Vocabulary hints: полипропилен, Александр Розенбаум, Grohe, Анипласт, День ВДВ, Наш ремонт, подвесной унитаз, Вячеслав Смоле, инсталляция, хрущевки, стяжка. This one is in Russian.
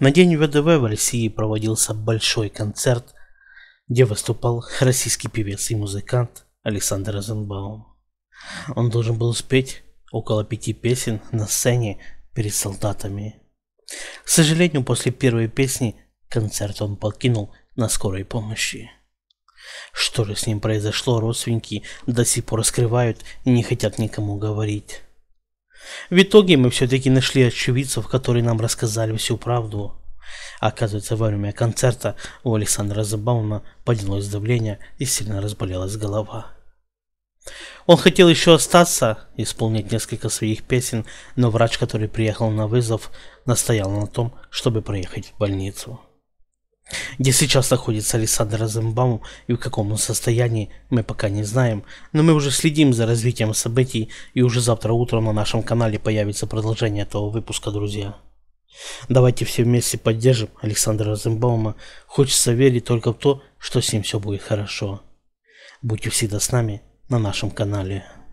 На День ВДВ в России проводился большой концерт, где выступал российский певец и музыкант Александр Розенбаум. Он должен был спеть около 5 песен на сцене перед солдатами. К сожалению, после первой песни концерт он покинул на скорой помощи. Что же с ним произошло, родственники до сих пор скрывают и не хотят никому говорить. В итоге мы все-таки нашли очевидцев, которые нам рассказали всю правду. Оказывается, во время концерта у Александра Розенбаума поднялось давление и сильно разболелась голова. Он хотел еще остаться, исполнить несколько своих песен, но врач, который приехал на вызов, настоял на том, чтобы проехать в больницу, где сейчас находится Александр Розенбаум, и в каком он состоянии, мы пока не знаем, но мы уже следим за развитием событий, и уже завтра утром на нашем канале появится продолжение этого выпуска, друзья. Давайте все вместе поддержим Александра Розенбаума, хочется верить только в то, что с ним все будет хорошо. Будьте всегда с нами на нашем канале.